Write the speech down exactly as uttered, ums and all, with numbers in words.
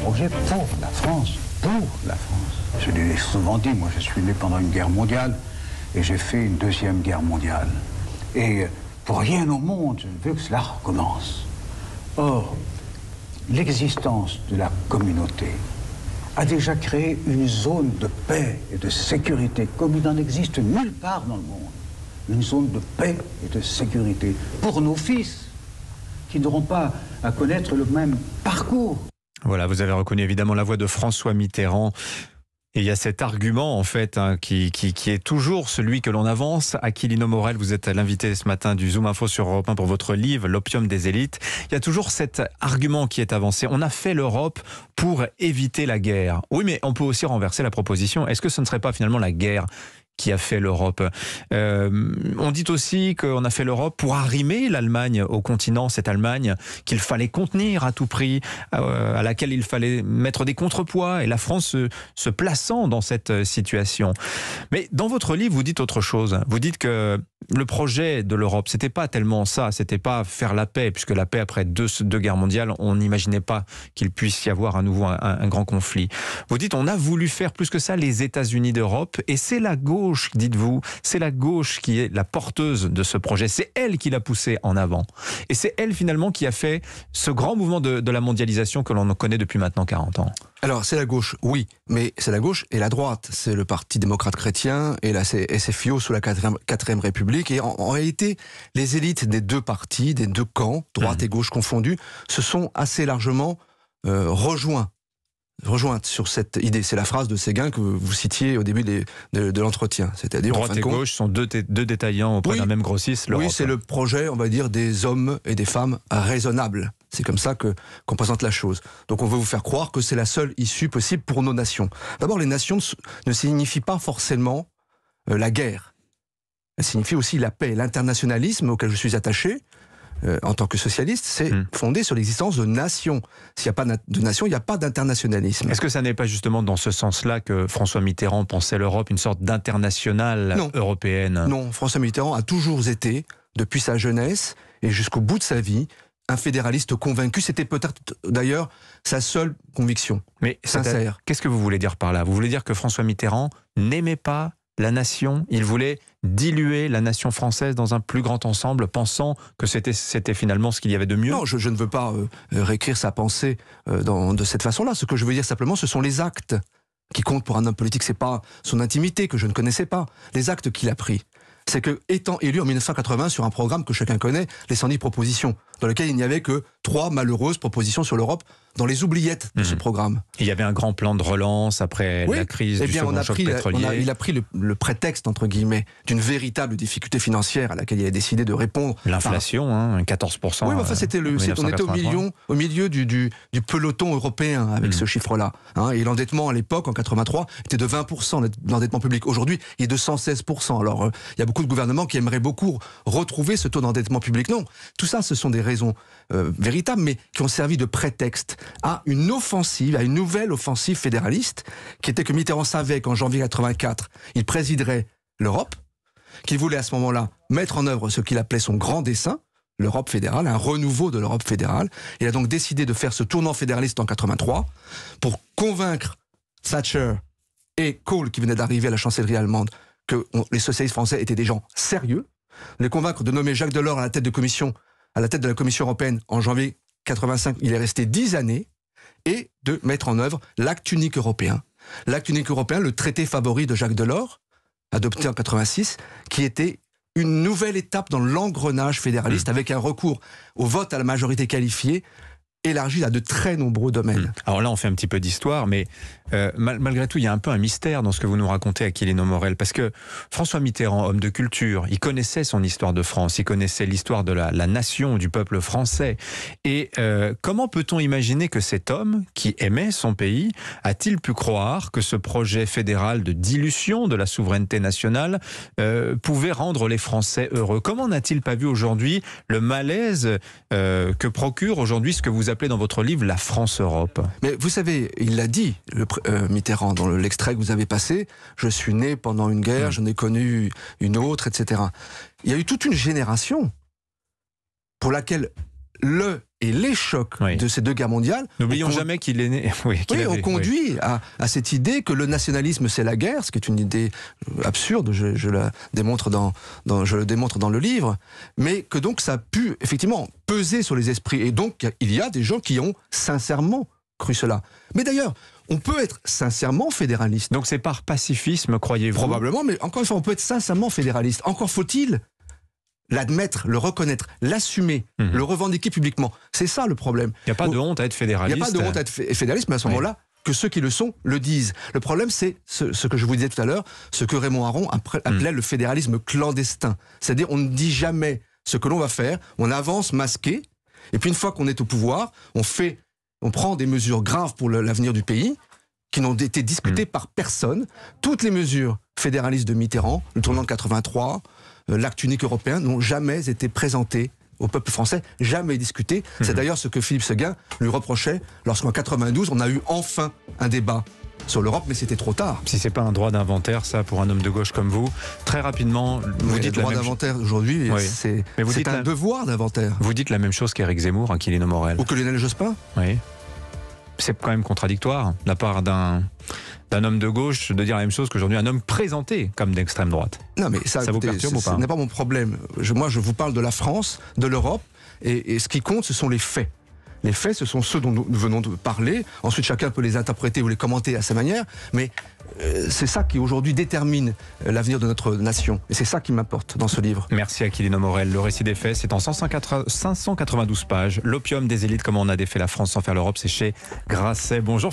un projet pour la France, pour la France. Je l'ai souvent dit, moi je suis né pendant une guerre mondiale et j'ai fait une deuxième guerre mondiale. Et pour rien au monde, je veux que cela recommence. Or, l'existence de la communauté a déjà créé une zone de paix et de sécurité, comme il n'en existe nulle part dans le monde. Une zone de paix et de sécurité pour nos fils, qui n'auront pas à connaître le même parcours. Voilà, vous avez reconnu évidemment la voix de François Mitterrand. Et il y a cet argument, en fait, hein, qui, qui, qui est toujours celui que l'on avance. Aquilino Morelle, vous êtes l'invité ce matin du Zoom Info sur Europe un pour votre livre « L'Opium des élites ». Il y a toujours cet argument qui est avancé. On a fait l'Europe pour éviter la guerre. Oui, mais on peut aussi renverser la proposition. Est-ce que ce ne serait pas finalement la guerre qui a fait l'Europe? euh, On dit aussi qu'on a fait l'Europe pour arrimer l'Allemagne au continent, cette Allemagne qu'il fallait contenir à tout prix, euh, à laquelle il fallait mettre des contrepoids, et la France se, se plaçant dans cette situation. Mais dans votre livre, vous dites autre chose. Vous dites que le projet de l'Europe, c'était pas tellement ça, c'était pas faire la paix, puisque la paix après deux, deux guerres mondiales, on n'imaginait pas qu'il puisse y avoir à nouveau un, un, un grand conflit. Vous dites, on a voulu faire plus que ça, les États-Unis d'Europe, et c'est la gauche, dites-vous, c'est la gauche qui est la porteuse de ce projet. C'est elle qui l'a poussé en avant. Et c'est elle, finalement, qui a fait ce grand mouvement de, de la mondialisation que l'on connaît depuis maintenant quarante ans. Alors, c'est la gauche, oui, mais c'est la gauche et la droite. C'est le Parti démocrate chrétien et la S F I O sous la quatrième République. Et en, en réalité, les élites des deux partis, des deux camps, droite mmh. et gauche confondus, se sont assez largement euh, rejoints. rejointe sur cette idée. C'est la phrase de Séguin que vous citiez au début des, de, de l'entretien. C'est-à-dire, droite en fin de compte, et gauche sont deux, deux détaillants auprès oui, d'un même grossiste. Oui, c'est le projet, on va dire, des hommes et des femmes raisonnables. C'est comme ça que, qu'on présente la chose. Donc on veut vous faire croire que c'est la seule issue possible pour nos nations. D'abord, les nations ne signifient pas forcément euh, la guerre. Elles signifient aussi la paix. L'internationalisme auquel je suis attaché, Euh, en tant que socialiste, c'est mmh. fondé sur l'existence de nations. S'il n'y a pas de nation, il n'y a pas d'internationalisme. Est-ce que ça n'est pas justement dans ce sens-là que François Mitterrand pensait l'Europe une sorte d'internationale européenne? Non, François Mitterrand a toujours été, depuis sa jeunesse et jusqu'au bout de sa vie, un fédéraliste convaincu. C'était peut-être d'ailleurs sa seule conviction, mais sincère. Qu'est-ce que vous voulez dire par là? Vous voulez dire que François Mitterrand n'aimait pas la nation, il voulait diluer la nation française dans un plus grand ensemble, pensant que c'était finalement ce qu'il y avait de mieux? Non, je, je ne veux pas euh, réécrire sa pensée euh, dans, de cette façon-là. Ce que je veux dire simplement, ce sont les actes qui comptent pour un homme politique. Ce n'est pas son intimité, que je ne connaissais pas. Les actes qu'il a pris, c'est que, étant élu en mille neuf cent quatre-vingt sur un programme que chacun connaît, les cent dix propositions, dans lequel il n'y avait que trois malheureuses propositions sur l'Europe, dans les oubliettes de mmh. ce programme. Il y avait un grand plan de relance après oui. la crise eh bien, du second on a choc pris, pétrolier. On a, il a pris le, le prétexte, entre guillemets, d'une véritable difficulté financière à laquelle il a décidé de répondre. L'inflation, enfin, hein, quatorze pour cent. Oui, mais enfin, c'était le, on était au, million, au milieu du, du, du peloton européen avec mmh. ce chiffre-là. Hein, et l'endettement à l'époque, en quatre-vingt-trois, était de vingt pour cent, l'endettement public. Aujourd'hui, il est de cent seize pour cent. Alors, euh, il y a beaucoup de gouvernements qui aimeraient beaucoup retrouver ce taux d'endettement public. Non, tout ça, ce sont des raisons euh, véritables, mais qui ont servi de prétexte à une offensive, à une nouvelle offensive fédéraliste, qui était que Mitterrand savait qu'en janvier quatre-vingt-quatre, il présiderait l'Europe, qu'il voulait à ce moment-là mettre en œuvre ce qu'il appelait son grand dessein, l'Europe fédérale, un renouveau de l'Europe fédérale. Il a donc décidé de faire ce tournant fédéraliste en quatre-vingt-trois pour convaincre Thatcher et Kohl, qui venaient d'arriver à la chancellerie allemande, que on, les socialistes français étaient des gens sérieux, les convaincre de nommer Jacques Delors à la tête de, commission, à la tête de la Commission européenne en janvier quatre-vingt-cinq, il est resté dix années, et de mettre en œuvre l'acte unique européen. L'acte unique européen, le traité favori de Jacques Delors, adopté en quatre-vingt-six, qui était une nouvelle étape dans l'engrenage fédéraliste, mmh. avec un recours au vote à la majorité qualifiée, élargi à de très nombreux domaines. Alors là, on fait un petit peu d'histoire, mais euh, mal, malgré tout, il y a un peu un mystère dans ce que vous nous racontez, Aquilino Morelle, parce que François Mitterrand, homme de culture, il connaissait son histoire de France, il connaissait l'histoire de la, la nation, du peuple français. Et euh, comment peut-on imaginer que cet homme, qui aimait son pays, a-t-il pu croire que ce projet fédéral de dilution de la souveraineté nationale euh, pouvait rendre les Français heureux? Comment n'a-t-il pas vu aujourd'hui le malaise euh, que procure aujourd'hui ce que vous avez appelé dans votre livre la France-Europe? Mais vous savez, il l'a dit, le, euh, Mitterrand, dans l'extrait que vous avez passé, je suis né pendant une guerre, mmh. je n'ai connu une autre, et cetera. Il y a eu toute une génération pour laquelle le et les chocs oui. de ces deux guerres mondiales... N'oublions jamais qu'il est né... Oui, qu'il oui avait, on conduit oui. à, à cette idée que le nationalisme, c'est la guerre, ce qui est une idée absurde, je, je, la démontre dans, dans, je le démontre dans le livre, mais que donc ça a pu, effectivement, peser sur les esprits. Et donc, il y a des gens qui ont sincèrement cru cela. Mais d'ailleurs... on peut être sincèrement fédéraliste. Donc c'est par pacifisme, croyez-vous? Probablement, mais encore une fois, on peut être sincèrement fédéraliste. Encore faut-il l'admettre, le reconnaître, l'assumer, mmh. le revendiquer publiquement. C'est ça le problème. Il n'y a pas de honte à être fédéraliste. Il n'y a pas de honte à être fédéraliste, mais à ce oui. moment-là, que ceux qui le sont le disent. Le problème, c'est ce, ce que je vous disais tout à l'heure, ce que Raymond Aron appelait mmh. le fédéralisme clandestin. C'est-à-dire, on ne dit jamais ce que l'on va faire, on avance masqué, et puis une fois qu'on est au pouvoir, on fait... on prend des mesures graves pour l'avenir du pays, qui n'ont été discutées mmh. par personne. Toutes les mesures fédéralistes de Mitterrand, le tournant de quatre-vingt-trois, l'acte unique européen, n'ont jamais été présentées au peuple français, jamais discutées. Mmh. C'est d'ailleurs ce que Philippe Seguin lui reprochait lorsqu'en quatre-vingt-douze, on a eu enfin un débat sur l'Europe, mais c'était trop tard. Si c'est pas un droit d'inventaire, ça, pour un homme de gauche comme vous, très rapidement, vous mais dites le droit d'inventaire même... aujourd'hui, oui. c'est un la... devoir d'inventaire. Vous dites la même chose qu'Éric Zemmour, Aquilino Morelle, ou que Lionel Jospin. Oui. C'est quand même contradictoire, la part d'un d'un homme de gauche, de dire la même chose qu'aujourd'hui un homme présenté comme d'extrême droite. Non, mais ça, ça vous perturbe ou pas? Ce n'est pas mon problème. Je, moi, je vous parle de la France, de l'Europe, et, et ce qui compte, ce sont les faits. Les faits, ce sont ceux dont nous venons de parler. Ensuite, chacun peut les interpréter ou les commenter à sa manière. Mais euh, c'est ça qui, aujourd'hui, détermine l'avenir de notre nation. Et c'est ça qui m'importe dans ce livre. Merci Aquilino Morelle. Le récit des faits, c'est en cinq cent quatre-vingt-douze pages. L'opium des élites, comment on a défait la France sans faire l'Europe, c'est chez Grasset. Bonjour Philippe.